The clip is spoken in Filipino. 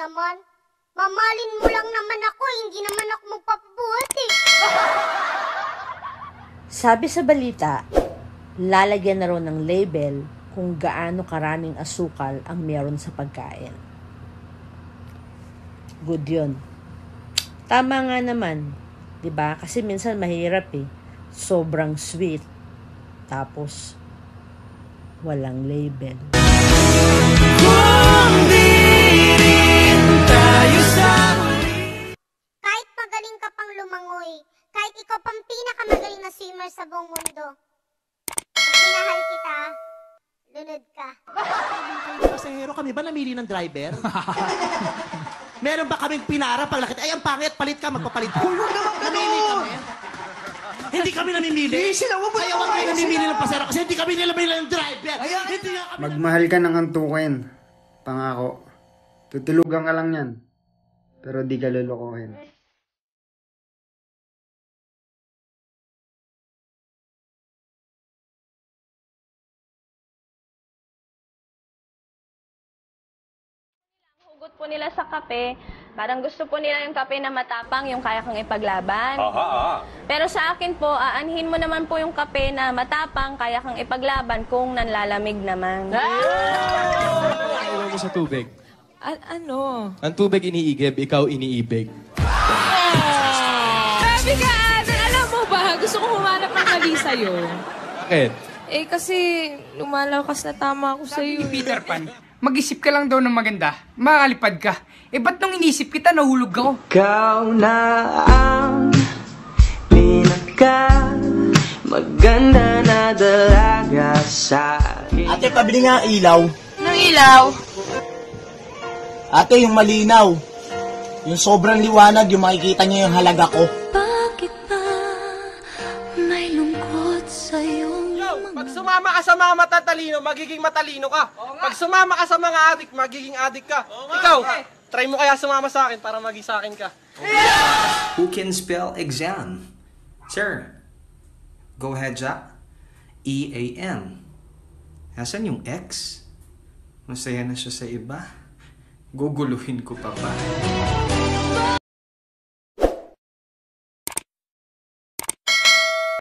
Naman, mamalin mo lang naman ako, hindi naman ako magpapabuhat eh. Sabi sa balita, lalagyan na raw ng label kung gaano karaming asukal ang meron sa pagkain. Good yun. Tama nga naman, di ba? Kasi minsan mahirap eh. Sobrang sweet. Tapos, walang label. Kahit magaling ka pang lumangoy, kahit ikaw pang pinakamagaling na swimmer sa buong mundo, pag pinahal kita, lunod ka. Pasahero, kami ba namili ng driver? Meron ba kaming pinara pag nakita? Ay, ang pangit, palit ka, magpapalit ka. Huwag naman gano'n! Hindi kami namimili. Hindi sila, huwag mo naman kayo namimili ng pasahero kasi hindi kami namimili ng driver. Magmahal ka ng antukin. Pangako. Tutulugan ka lang yan. Pero di ka lulukohin. Hugot po nila sa kape. Parang gusto po nila yung kape na matapang, yung kaya kang ipaglaban. Aha. Pero sa akin po, aanhin mo naman po yung kape na matapang, kaya kang ipaglaban kung nanlalamig naman. Ano mo sa tubig? Ano? Ang tubig iniigib, ikaw iniibig. Sabi ka, Aden, alam mo ba? Gusto kong humanap ng mali sa'yo. Bakit? Eh, kasi lumalakas na tama ako sa'yo. Sabi ni Peter Pan, mag-isip ka lang daw ng maganda. Makakalipad ka. Eh, ba't nung inisip kita, nahulog ako? Ikaw na ang pinaka maganda na dalaga sa'kin. Ate, pabili nga ilaw. Anong ilaw? Ate, yung malinaw. Yung sobrang liwanag, yung makikita niyo yung halaga ko. Bakit ba may lungkot sa iyong mga... Pag sumama ka sa mga matatalino, magiging matalino ka. Pag sumama ka sa mga adik, magiging adik ka. Ikaw, try mo kaya sumama sa akin para maging sa akin ka. Yeah! Who can spell exam? Sir, go ahead, Jack. E-A-N. Nasaan yung X? Masaya na siya sa iba. Guguluhin ko pa ba?